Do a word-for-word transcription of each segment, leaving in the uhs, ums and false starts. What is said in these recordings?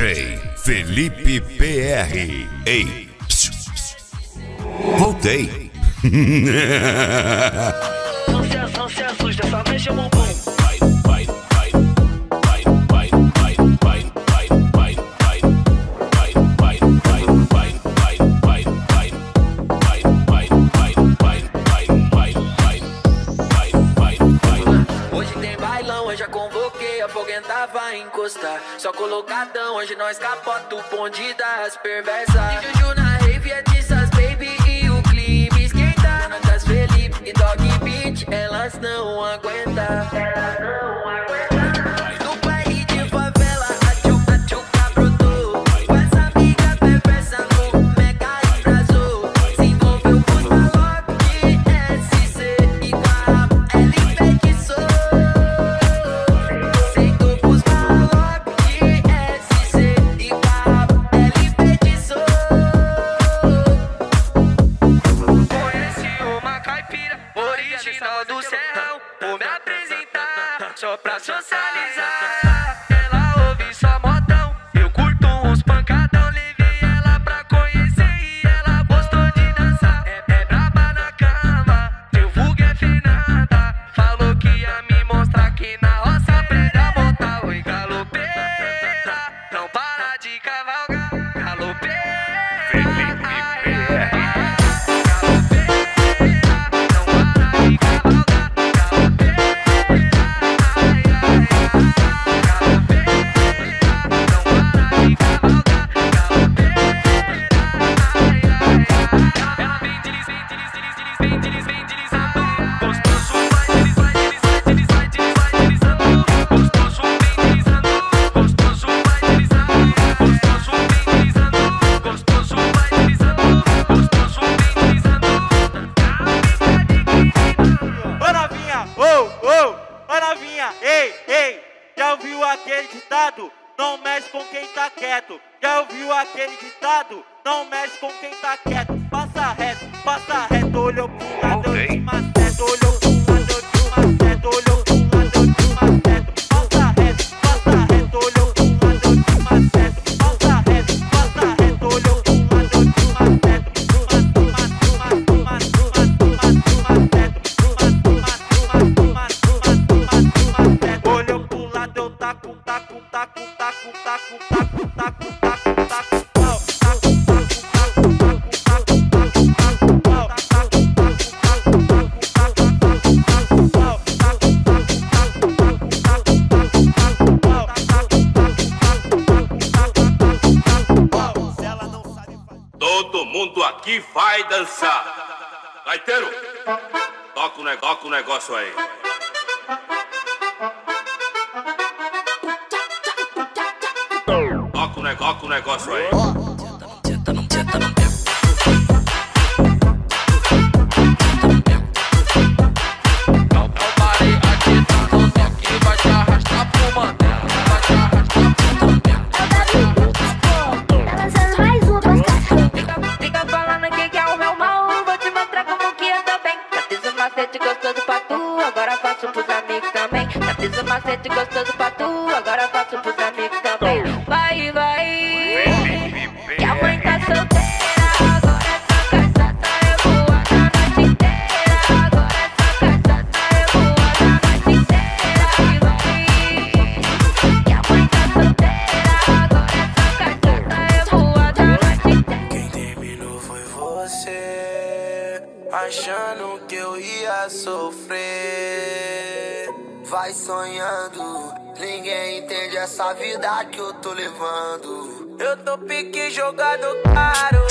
D J Felipe P R. Ei, psiu, psiu. Voltei. Não se, não se assusta, só mexe o bumbum. Tava encostar, só colocadão. Hoje nós capota o bonde das perversas. E Juju na rave é dessas, baby. E o clipe esquenta. Muitas Felipe e Dog Beat, elas não aguentam. Elas não aguentam. No baile de favela, a tchuca tchuca brotou. Com essa amiga perversa no mega atrasou. Se envolveu com o Lock de S C e com a L P que sou. Só pra socializar, ela ouve só modão. Eu curto uns pancadão. Levei ela pra conhecer e ela gostou de dançar. É, é braba na cama, teu vulgo é finada. Falou que ia me mostrar que na roça aprende a montar. Oi, galopeira, não para de cavalgar. Galopeira, ei, ei, já ouviu aquele ditado? Não mexe com quem tá quieto. Já ouviu aquele ditado? Não mexe com quem tá quieto. Passa reto, passa reto, olhou pro lado, eu te maceto, olhou pro lado, eu te maceto, olhou pro lado, eu te maceto. Passa reto, passa reto, olhou pro lado, eu te maceto. Passa reto, passa reto, olhou pro lado, eu te maceto. Todo mundo aqui vai dançar. Gaiteiro, toca o negócio, toca o negócio aí. Toca o negócio, toca o negócio aí. Senta no, senta no tempo. Macete gostoso pra tu, agora faço pros amigos também. Vai, vai, que a mãe tá solteira. Agora essa cachaça é boa na noite inteira. Agora essa cachaça é boa na noite inteira. Vai, que a mãe tá solteira. Agora essa cachaça é boa na noite inteira. Quem terminou foi você, achando que eu ia sofrer. Vai sonhando, ninguém entende essa vida que eu tô levando. Eu tô pique jogado caro.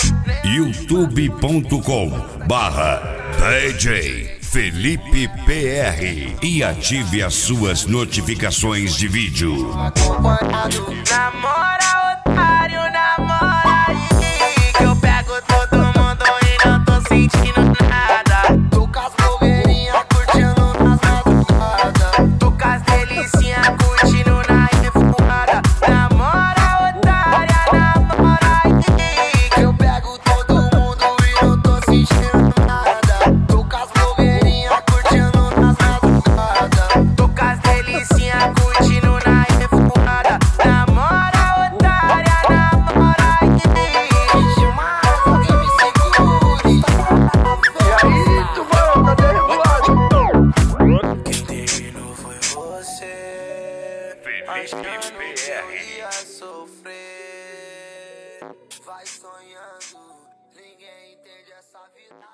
youtube ponto com barra D J Felipe P R e ative as suas notificações de vídeo. Namora otário, namora aí, que eu pego todo mundo e não tô sentindo nada. Curtindo na empurrada, namora Felipe P R. Vai sonhando, ninguém entende essa vida.